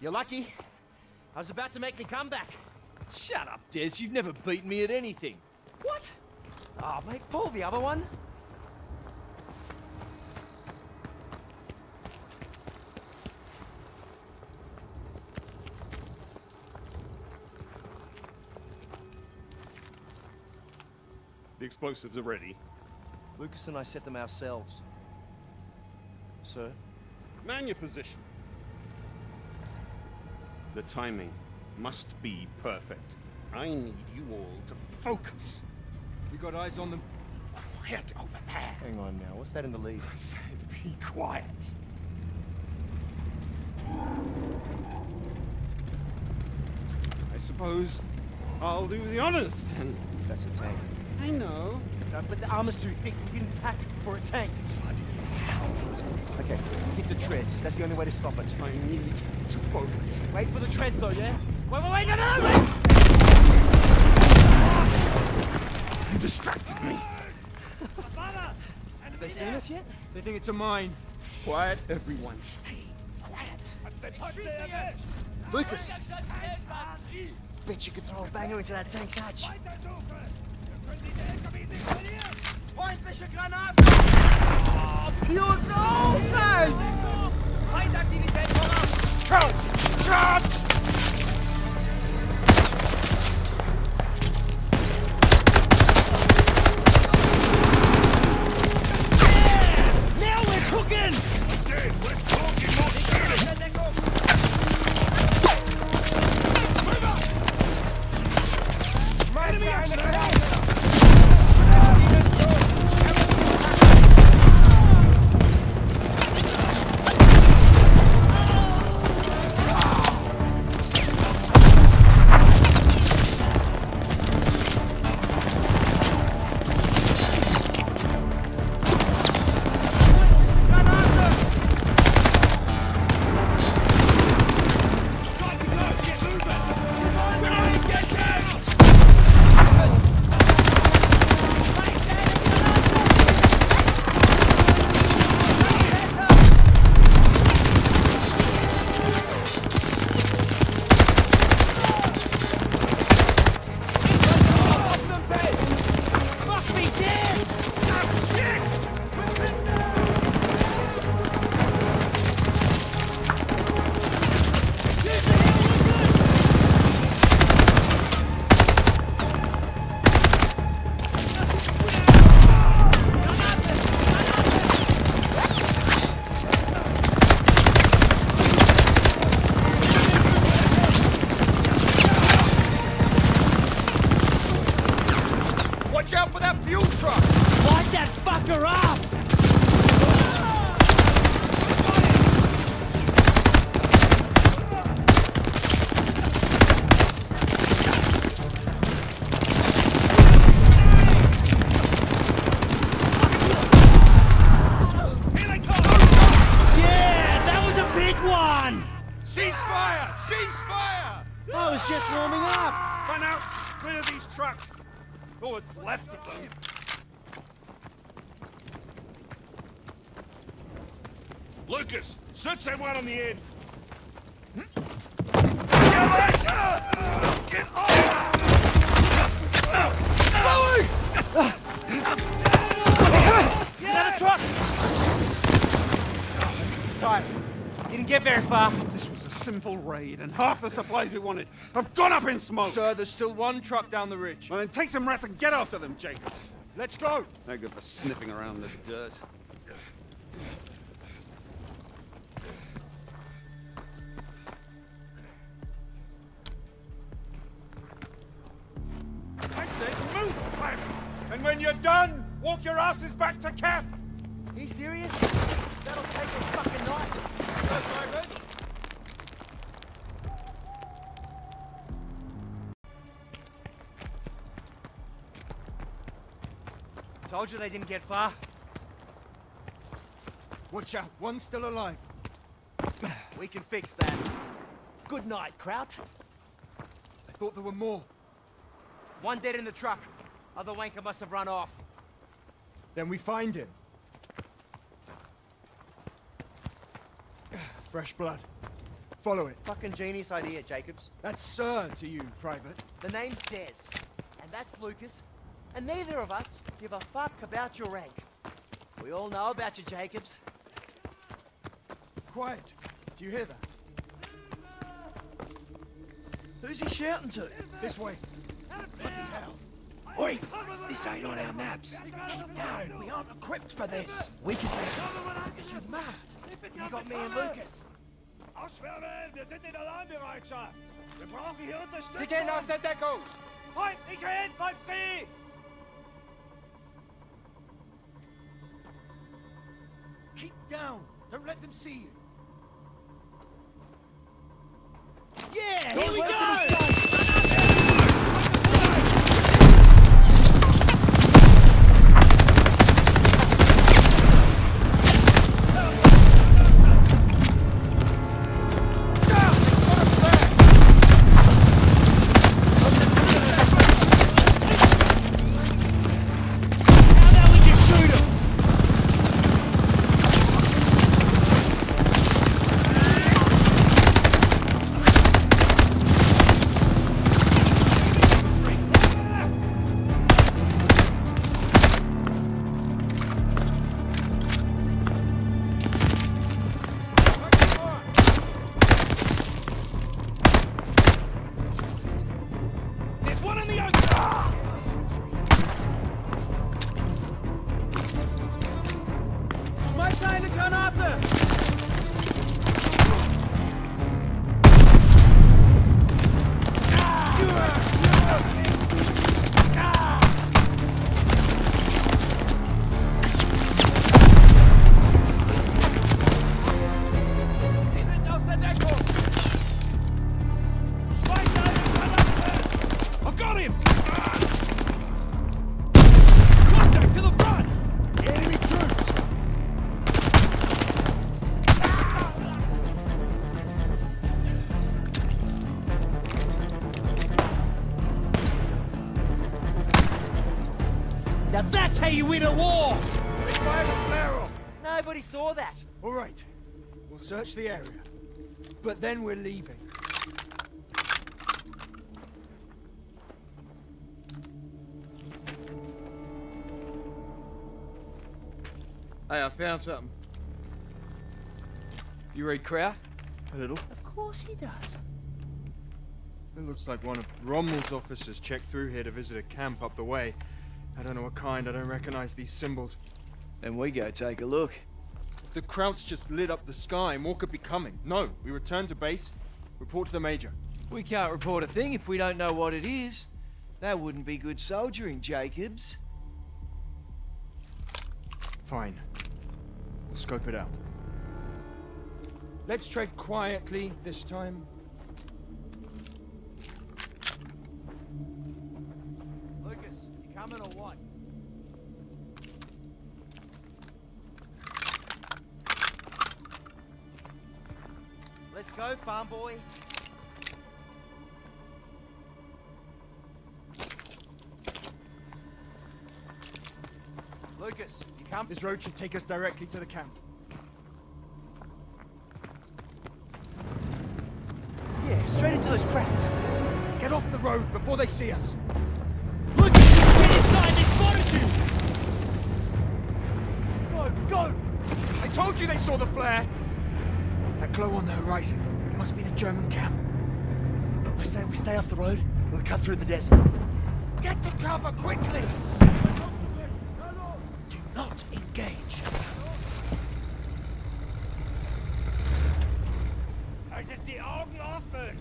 You're lucky. I was about to make the comeback. Shut up, Des. You've never beaten me at anything. What? Oh, mate, pull the other one. The explosives are ready. Lucas and I set them ourselves. Sir? Man your position. The timing must be perfect. I need you all to focus. We got eyes on them. Quiet over there. Hang on now, what's that in the lead? I said be quiet. I suppose I'll do the honors then. That's a tank. I know. No, but the armor's too thick. You didn't pack for a tank. Bloody hell. Okay, hit the treads. That's the only way to stop it. I need to focus. Wait for the treads though, yeah? Wait, no! You distracted me. Have they seen us yet? They think it's a mine. Quiet, everyone. Stay quiet. Lucas! Bet you could throw a banger into that tank's hatch. Feindliche Granaten! You know that! Feindaktivität voran! Charge! Charge! Yeah! Now we're cooking! Days, we're talking, not shooting! Move up! Enemy action! Simple raid, and half the supplies we wanted have gone up in smoke! Sir, there's still one truck down the ridge. Well, then take some rats and get after them, Jacobs! Let's go! No good for sniffing around the dirt. I said move, Frank! And when you're done, walk your asses back to camp! Are you serious? That'll take a fucking night! Go, Simon! Told you they didn't get far. Watch out, one's still alive. We can fix that. Good night, Kraut. I thought there were more. One dead in the truck. Other wanker must have run off. Then we find him. Fresh blood. Follow it. Fucking genius idea, Jacobs. That's Sir to you, Private. The name's Des, and that's Lucas, and neither of us give a fuck about your rank. We all know about you, Jacobs. Quiet. Do you hear that? Who's he shouting to? This way. Bloody hell. Oi! This ain't on our maps. Keep down. We aren't equipped for this. We can do it. Are you mad? You got me and Lucas. Aufschwärmen! Wir sind in Alarmbereitschaft! Wir brauchen hier Unterstützung! Sie gehen aus der Deckung! Halt nicht hin, Volksfree! Keep down! Don't let them see you! Yeah! Here we go! You win a war! They fired a flare-off! Nobody saw that! Alright, we'll search the area. But then we're leaving. Hey, I found something. You read Kraut? A little. Of course he does. It looks like one of Rommel's officers checked through here to visit a camp up the way. I don't know what kind, I don't recognize these symbols. Then we go take a look. The Krauts just lit up the sky, more could be coming. No, we return to base, report to the Major. We can't report a thing if we don't know what it is. That wouldn't be good soldiering, Jacobs. Fine. We'll scope it out. Let's tread quietly this time. Let's go, farm boy. Lucas, you come. This road should take us directly to the camp. Yeah, straight into those cracks. Get off the road before they see us. Go! I told you they saw the flare! That glow on the horizon, it must be the German camp. I say we stay off the road, we'll cut through the desert. Get to cover quickly! Do not engage! Haltet die Augen offen!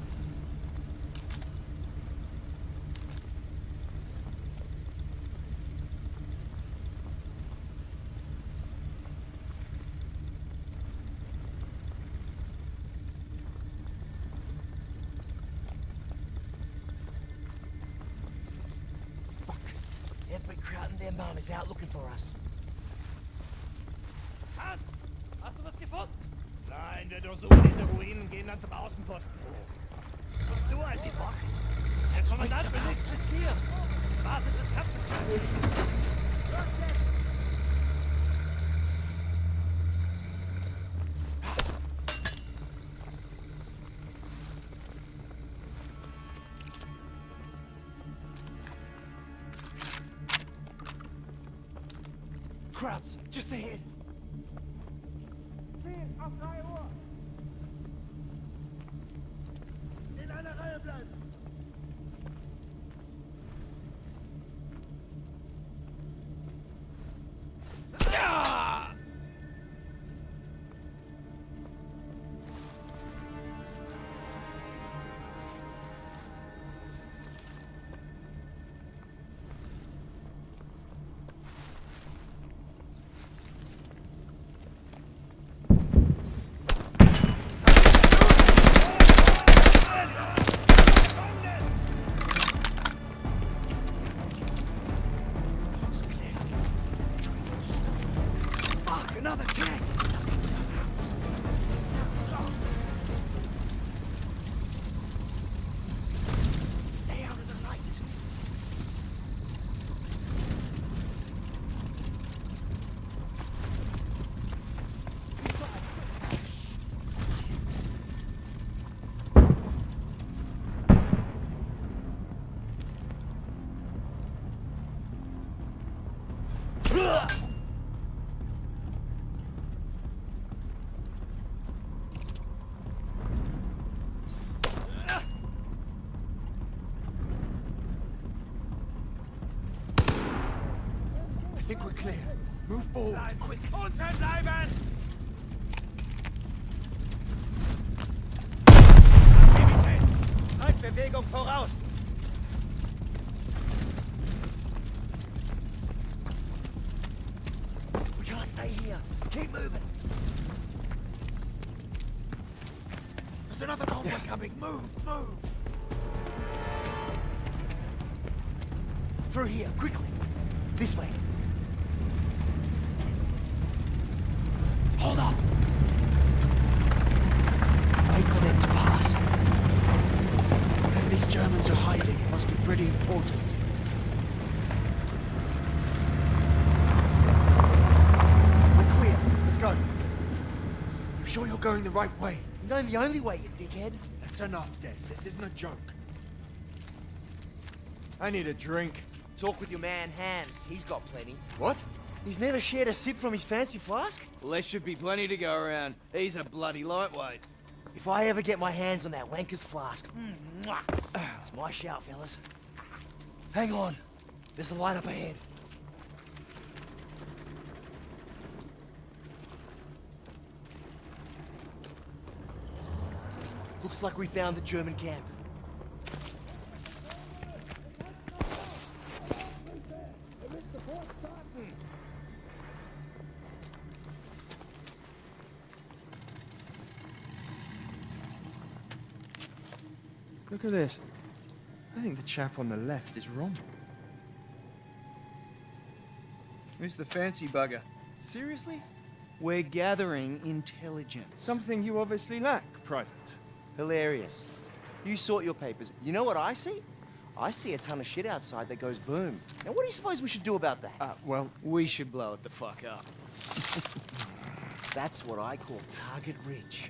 Mom is out looking for us. Hans, hast du was gefunden? Nein, wir durchsuchen diese Ruinen, gehen dann zum Außenposten hoch. Und so alt die Woche. Der Kommandant benutzt sich hier. Die Basis ist kaputt. Just ahead. Auf 3 Uhr. In einer Reihe bleiben. I think we're clear. Move forward, quick. Unten bleiben! Aktivität! Zeitbewegung voraus! We can't stay here. Keep moving. There's another convoy coming. Move, move! Through here, quickly. This way. Hold up! Wait for them to pass. Whatever these Germans are hiding, it must be pretty important. We're clear. Let's go. You sure you're going the right way? I'm going the only way, you dickhead. That's enough, Des. This isn't a joke. I need a drink. Talk with your man, Hams. He's got plenty. What? He's never shared a sip from his fancy flask? Well, there should be plenty to go around. He's a bloody lightweight. If I ever get my hands on that wanker's flask, it's my shout, fellas. Hang on. There's a light up ahead. Looks like we found the German camp. Look at this. I think the chap on the left is Rommel. Who's the fancy bugger? Seriously? We're gathering intelligence. Something you obviously lack, Private. Hilarious. You sort your papers. You know what I see? I see a ton of shit outside that goes boom. Now what do you suppose we should do about that? Well, we should blow it the fuck up. That's what I call target rich.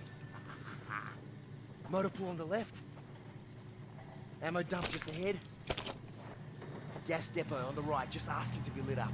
Motor pool on the left. Ammo dump just ahead. Gas depot on the right, just asking to be lit up.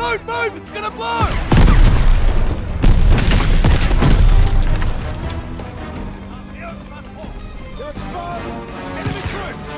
Don't move! It's gonna blow! They're exposed! Enemy troops!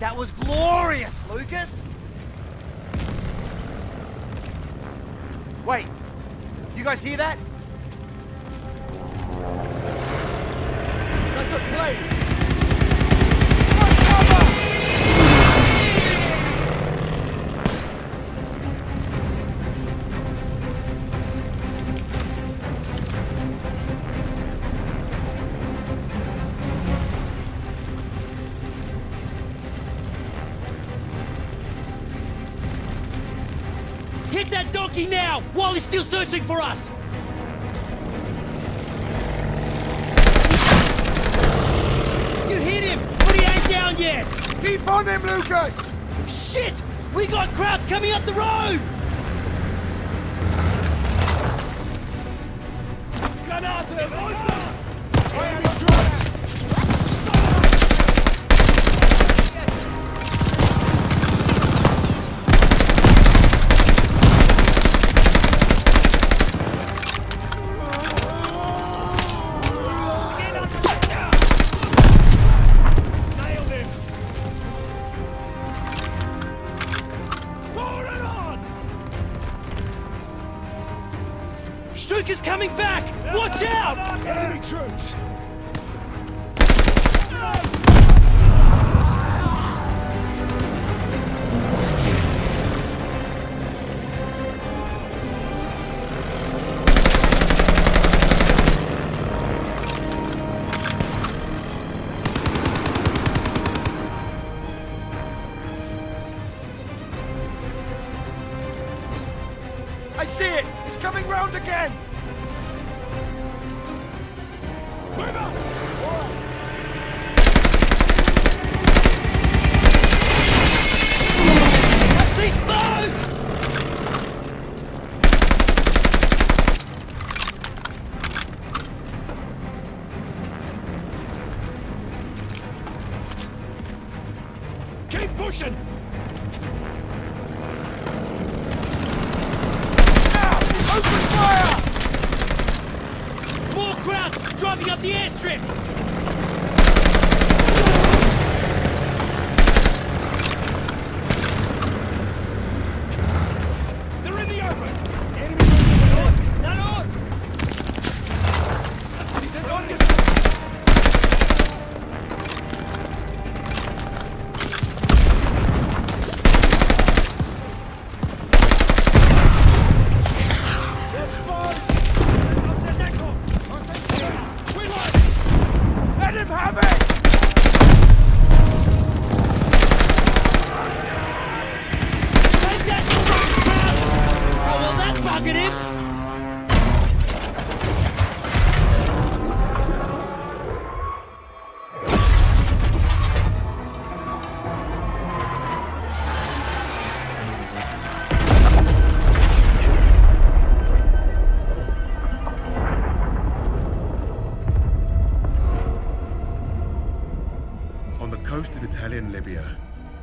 That was glorious, Lucas! Wait, you guys hear that? That's a plane! Now, while he's still searching for us! You hit him, but he ain't down yet! Keep on him, Lucas! Shit! We got crowds coming up the road!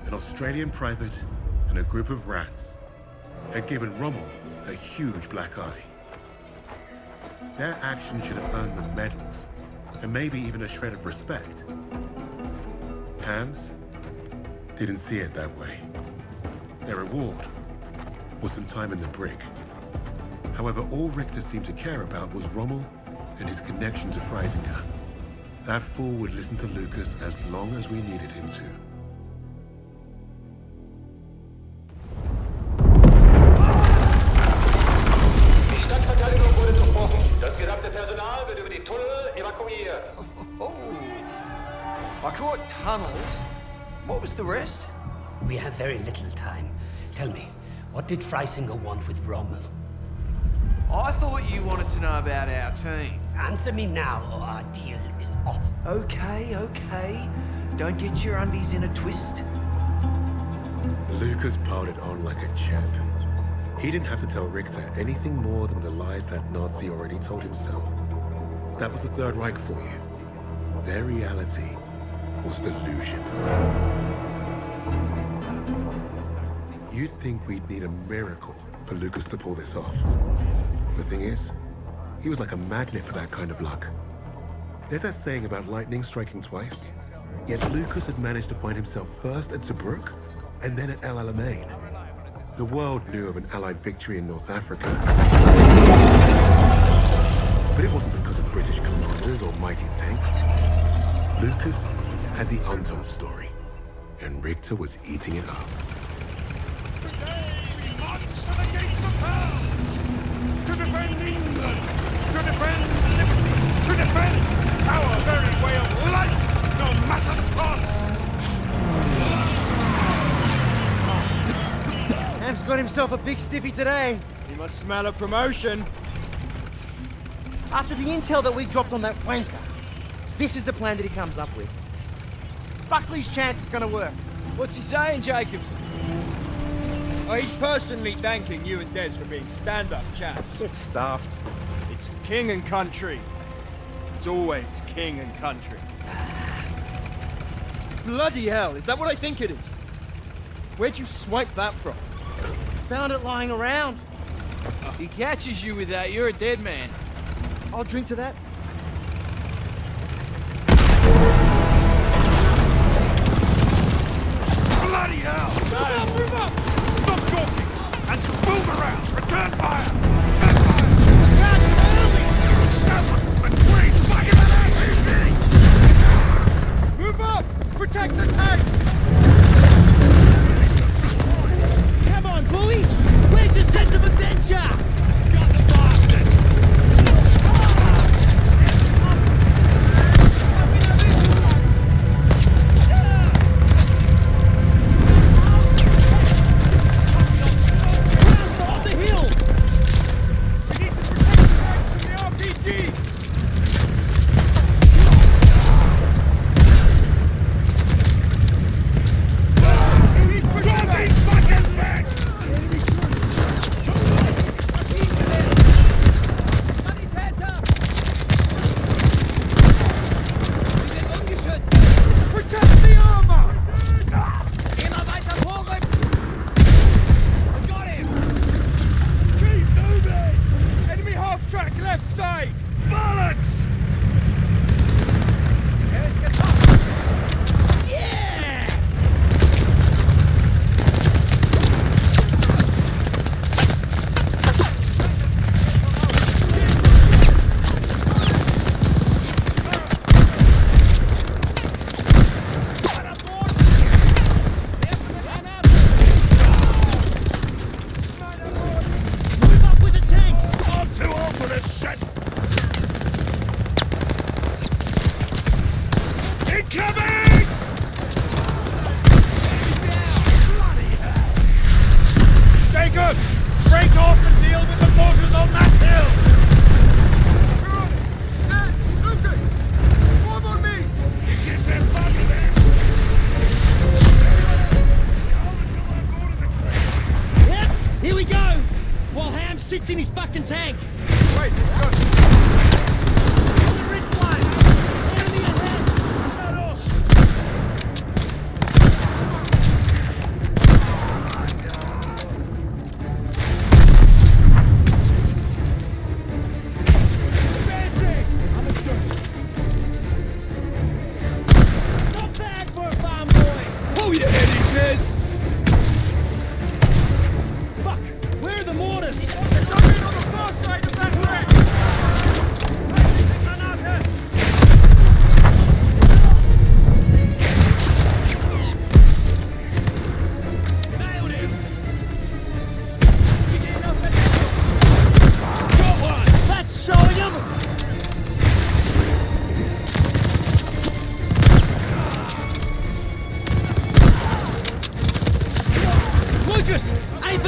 an Australian private and a group of rats had given Rommel a huge black eye. Their action should have earned them medals, and maybe even a shred of respect. Hams didn't see it that way. Their reward was some time in the brig. However, all Richter seemed to care about was Rommel and his connection to Freisinger. That fool would listen to Lucas as long as we needed him to. I caught tunnels. What was the rest? We have very little time. Tell me, what did Freisinger want with Rommel? I thought you wanted to know about our team. Answer me now, or our deal is off. Okay, okay. Don't get your undies in a twist. Lucas piled it on like a champ. He didn't have to tell Richter anything more than the lies that Nazi already told himself. That was the Third Reich for you. Their reality was delusion. You'd think we'd need a miracle for Lucas to pull this off. The thing is, he was like a magnet for that kind of luck. There's that saying about lightning striking twice, yet Lucas had managed to find himself first at Tobruk and then at El Alamein. The world knew of an Allied victory in North Africa. But it wasn't because of British commanders or mighty tanks. Lucas had the untold story, and Richter was eating it up. Today we march to the gates of hell, to defend England, to defend liberty, to defend our very way of life, no matter the cost. Ham's got himself a big stiffy today. He must smell a promotion. After the intel that we dropped on that wanker, this is the plan that he comes up with. Buckley's chance is gonna work. What's he saying, Jacobs? Oh, he's personally thanking you and Des for being stand-up chaps. Get stuffed. It's king and country. It's always king and country. Bloody hell, is that what I think it is? Where'd you swipe that from? Found it lying around. If he catches you with that, you're a dead man. I'll drink to that. Bloody hell! Move up! Stop talking! And move around! Return fire! Back fire! Attack early! Someone please fucking an APD! Move up! Protect the tanks! Come on, bully! Where's your sense of adventure?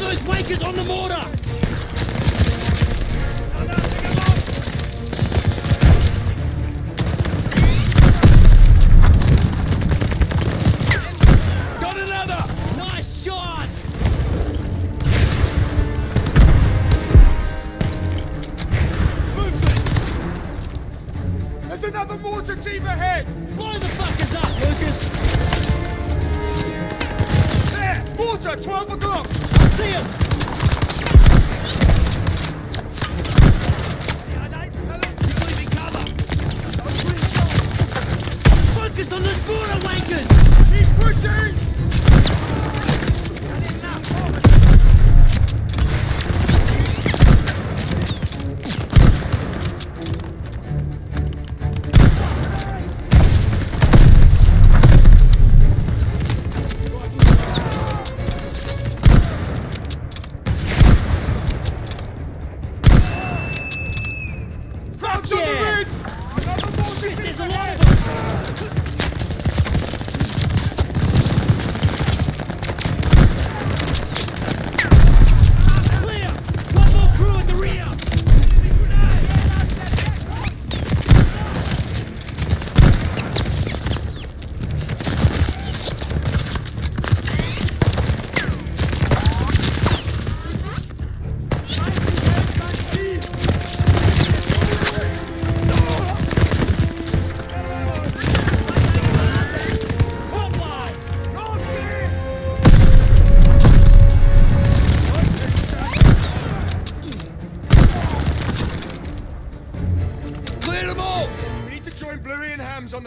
those wankers on the mortar!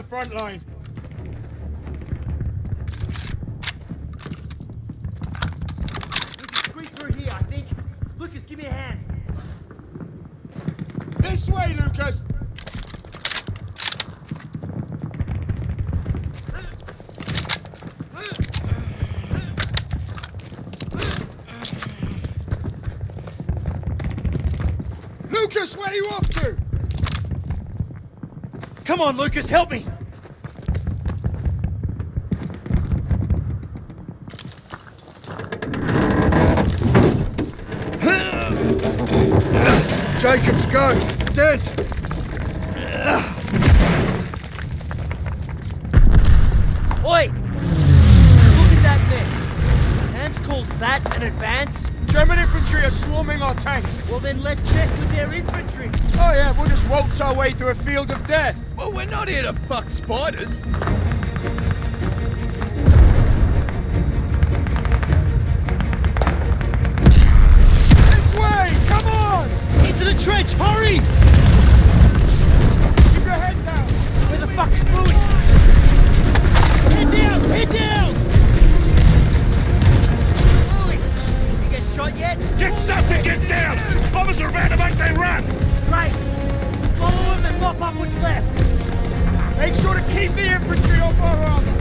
Front line. We can squeeze through here, I think. Lucas, give me a hand. This way, Lucas! Lucas, where are you off to? Come on, Lucas, help me! Jacobs, go! Des! Oi! Look at that mess! Hams calls that an advance? German infantry are swarming our tanks! Well then let's mess with their infantry! Oh yeah, we'll just waltz our way through a field of death! Well, we're not here to fuck spiders! Trench, hurry! Keep your head down! Where the fuck is Bowie? Head down! Head down! Bowie! You get shot yet? Get stuffed and get down! Bombers are about to make their run! Great! Follow them and mop up what's left! Make sure to keep the infantry off our armor!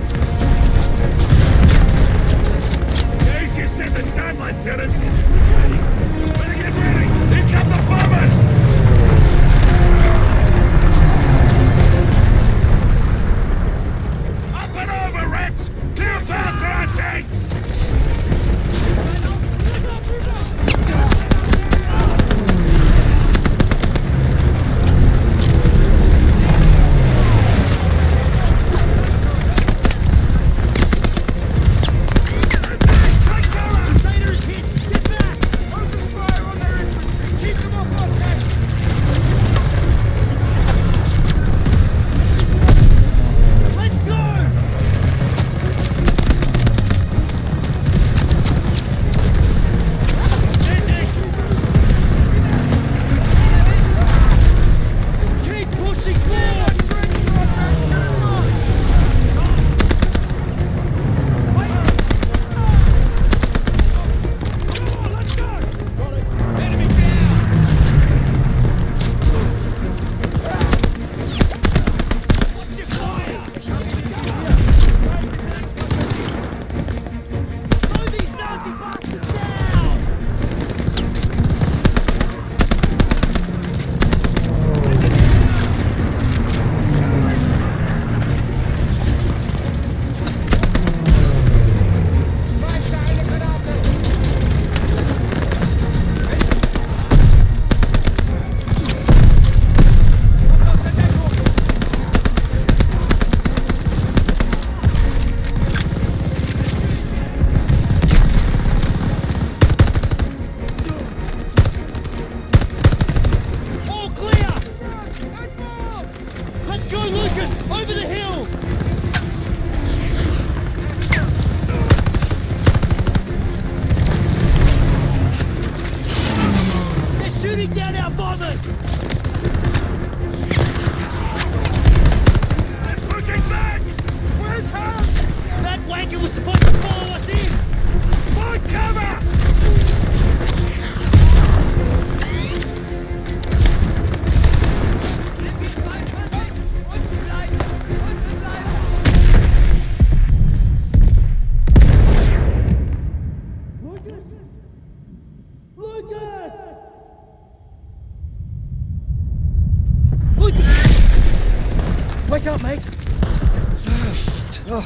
I'm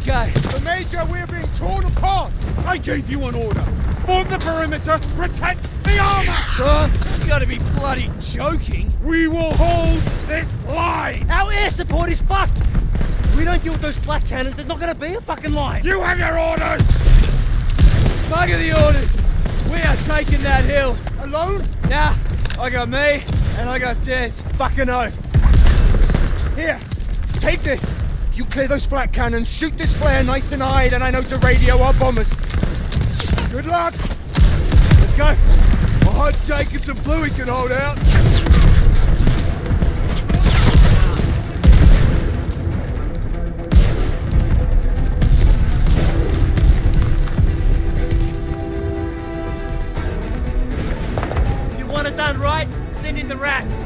okay. But Major, we're being torn apart. I gave you an order. Form the perimeter, protect the armor. Sir, it's gotta be bloody joking. We will hold this line. Our air support is fucked. If we don't deal with those flat cannons, there's not gonna be a fucking line. You have your orders. Bugger the orders. We are taking that hill. Alone? Nah, I got me and I got Des. Fucking oath. Here, take this. You clear those flat cannons, shoot this flare nice and high, then I know to radio our bombers. Good luck! Let's go! I hope Jacobs and Bluey can hold out. If you want it done right, send in the rats.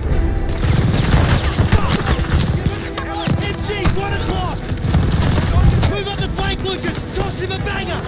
Lucas, toss him a banger!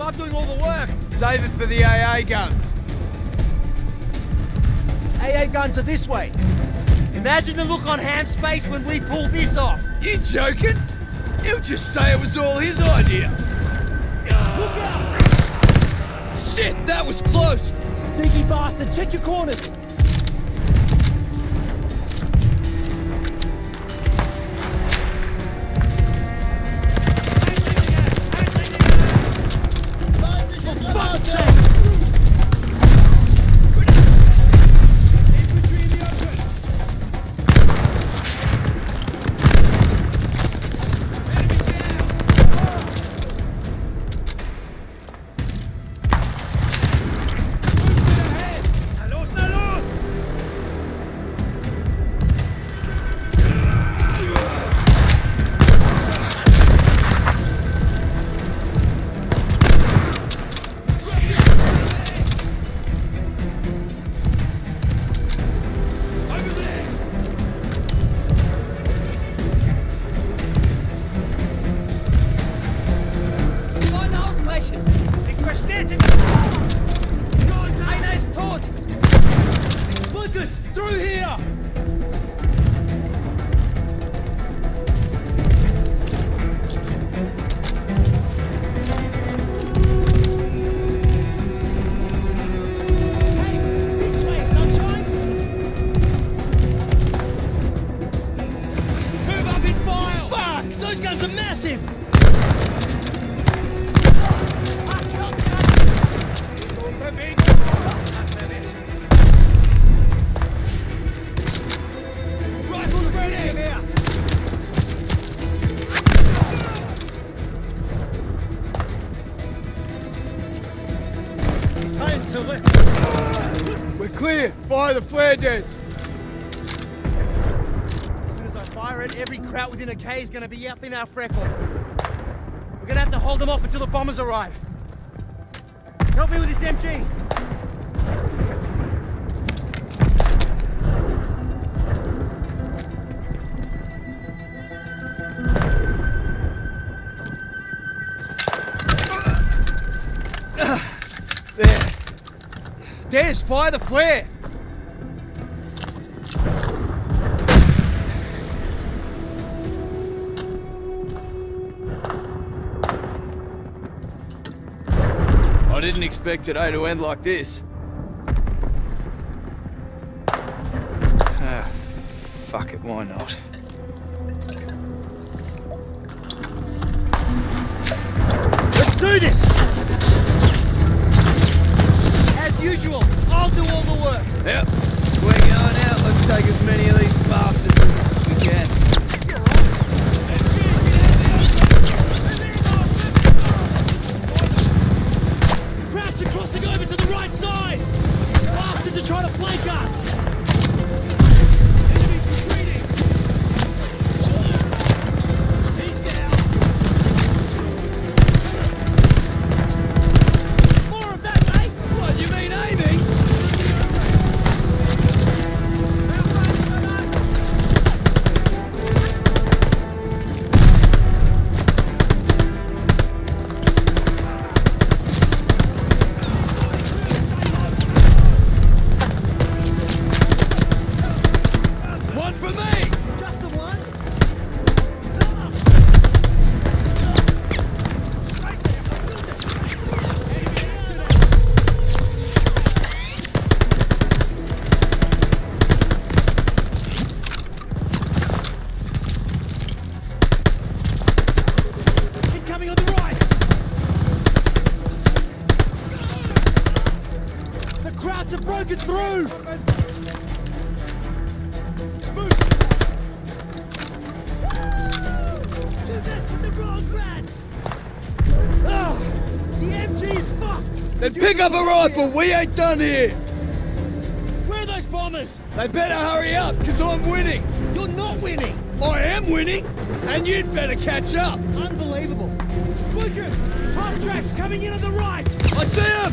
I'm doing all the work. Save it for the AA guns. AA guns are this way. Imagine the look on Ham's face when we pull this off. You joking? He'll just say it was all his idea. Look out! Shit, that was close. Sneaky bastard, check your corners. Clear! Fire the flare, Des! As soon as I fire it, every kraut within a K is gonna be up in our freckle. We're gonna have to hold them off until the bombers arrive. Help me with this MG! There. Des, fire the flare! I didn't expect today to end like this. Ah, fuck it, why not? Let's do this! As usual, I'll do all the work. Yep, we're going out. Let's take as many of these bastards as we can. Crossing over to the right side! Bastards are trying to flank us! Enemy retreating! He's down! More of that, mate! What, you mean aiming? We ain't done here! Where are those bombers? They better hurry up, because I'm winning! You're not winning! I am winning, and you'd better catch up! Unbelievable! Lucas! Half tracks coming in on the right! I see him!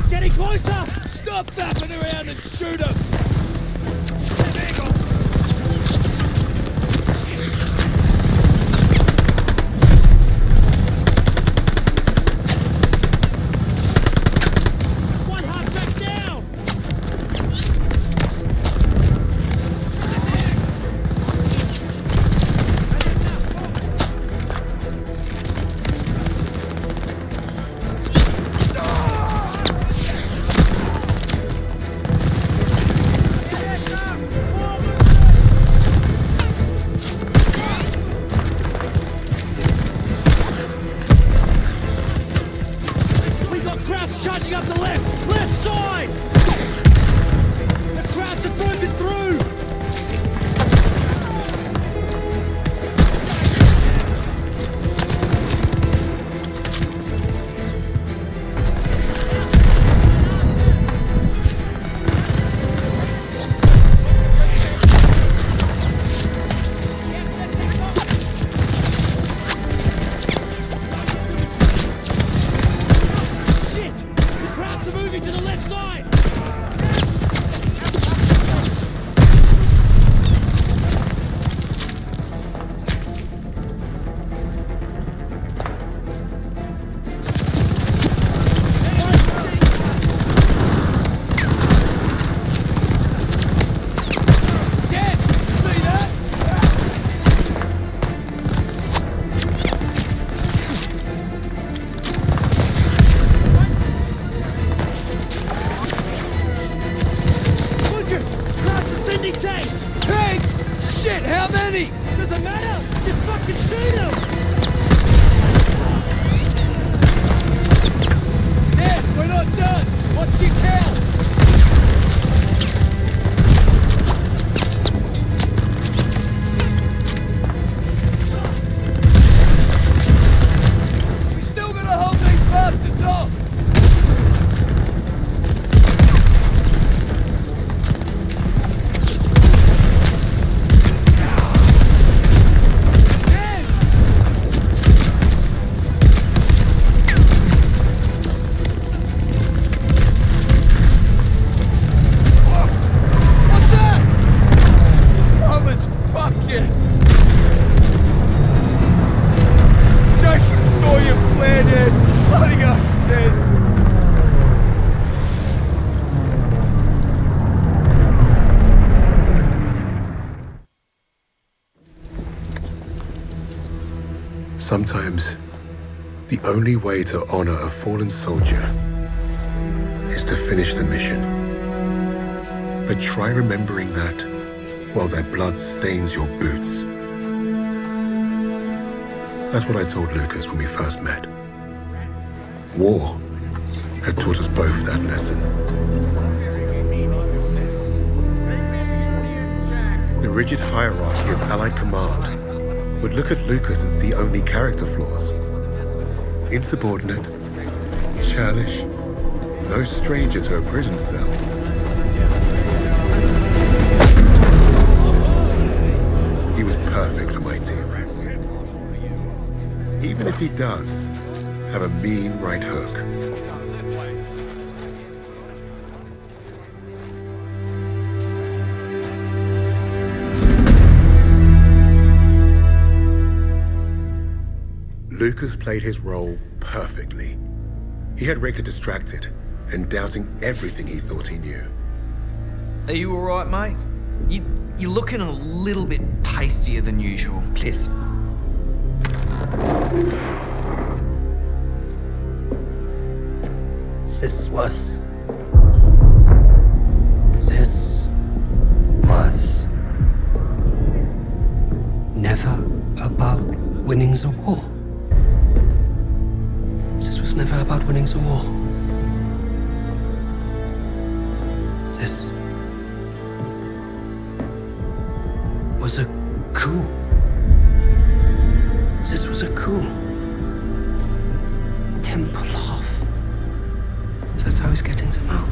It's getting closer! Stop faffing around and shoot him! Moving to the left side! floating off the face. Sometimes, the only way to honor a fallen soldier is to finish the mission. But try remembering that while their blood stains your boots. That's what I told Lucas when we first met. War had taught us both that lesson. The rigid hierarchy of Allied command would look at Lucas and see only character flaws. Insubordinate, churlish, no stranger to a prison cell. He was perfect for my team. Even if he does have a mean right hook. Lucas played his role perfectly. He had Richter distracted and doubting everything he thought he knew. Are you all right, mate? You're looking a little bit pastier than usual. Please. This was never about winning the war. Never about winning the war. This was a coup. This was a coup. Tempelhof. That's how he's getting them out.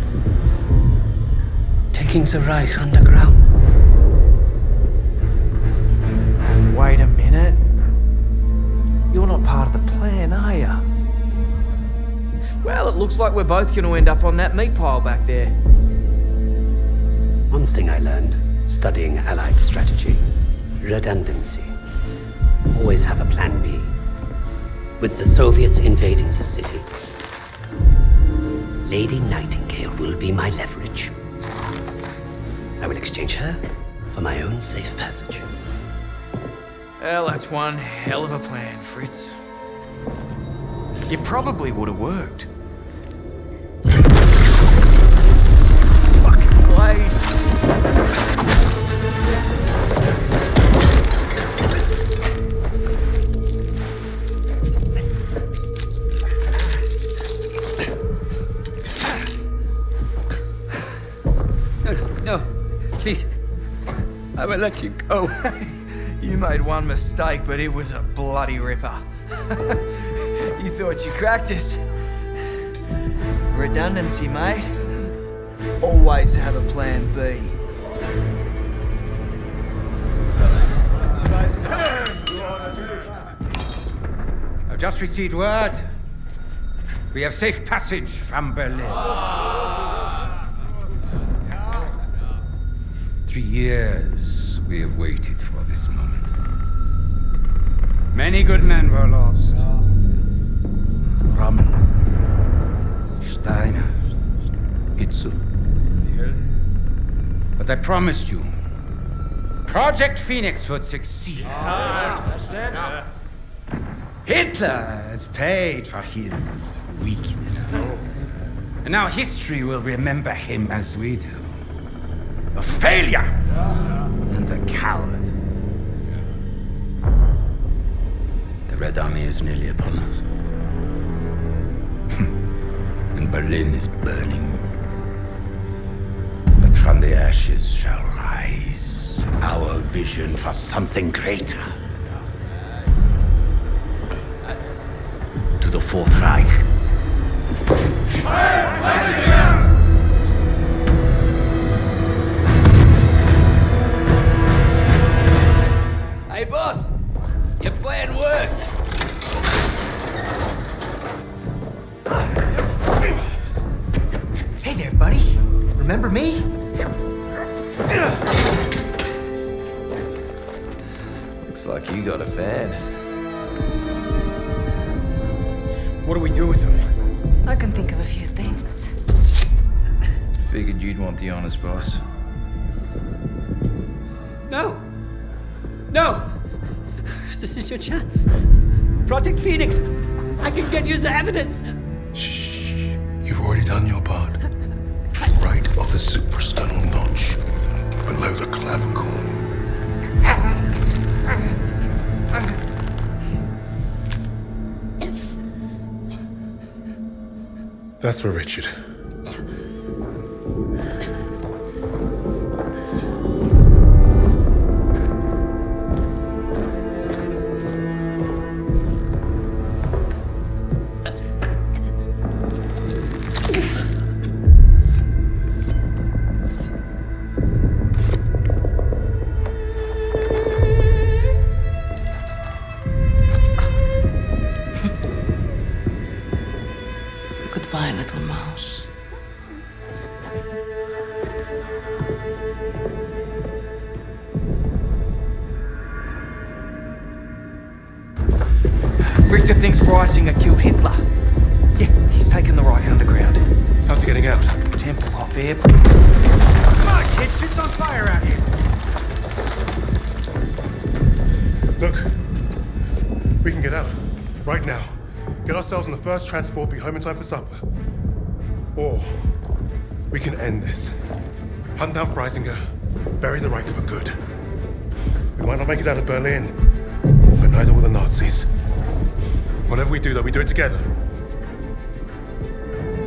Taking the Reich underground. Wait a minute. You're not part of the plan, are you? Well, it looks like we're both going to end up on that meat pile back there. One thing I learned, studying Allied strategy. Redundancy. Always have a plan B. With the Soviets invading the city, Lady Nightingale will be my leverage. I will exchange her for my own safe passage. Well, that's one hell of a plan, Fritz. It probably would have worked. Fucking blade! No, please. I will let you go. You made one mistake, but it was a bloody ripper. You thought you cracked it. Redundancy, mate. Always have a plan B. I've just received word. We have safe passage from Berlin. 3 years we have waited for this moment. Many good men were lost. Rommel, Steiner, Hitzel. But I promised you, Project Phoenix would succeed. Hitler has paid for his weakness. And now history will remember him as we do. A failure and a coward. The Red Army is nearly upon us. And Berlin is burning. But from the ashes shall rise our vision for something greater. To the Fourth Reich. Freisinger! Hey boss, your plan worked. Hey there, buddy. Remember me? Looks like you got a fan. What do we do with them? I can think of a few things. Figured you'd want the honors, boss. No! No! This is your chance. Project Phoenix, I can get you the evidence. Shh. You've already done your part. Right of the suprasternal notch, below the clavicle. That's for Richard. Richter thinks Freisinger killed Hitler. Yeah, he's taken the Reich underground. How's he getting out? Tempelhof airport. Come on, kid, shit's on fire out here. Look, we can get out. Right now. Get ourselves on the first transport, be home in time for supper. Or we can end this. Hunt down Freisinger, bury the Reich for good. We might not make it out of Berlin, but neither will the Nazis. Whatever we do, though, we do it together.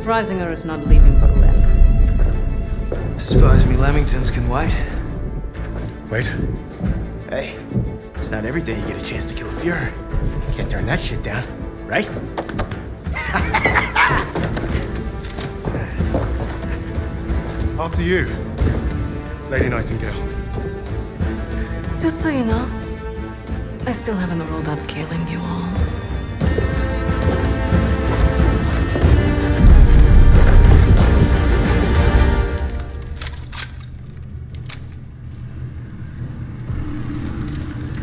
Freisinger is not leaving for Berlin. Suppose me Lamingtons can wait. Wait? Hey, it's not every day you get a chance to kill a Fuhrer. Can't turn that shit down, right? After you, Lady Nightingale. Just so you know, I still haven't ruled out killing you all.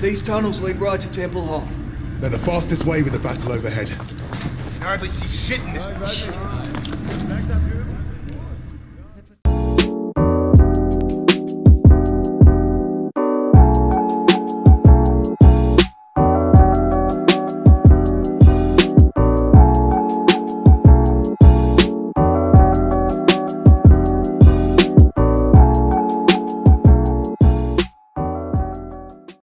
These tunnels lead right to Tempelhof. They're the fastest way with the battle overhead. I hardly see shit in this. Right, right, right.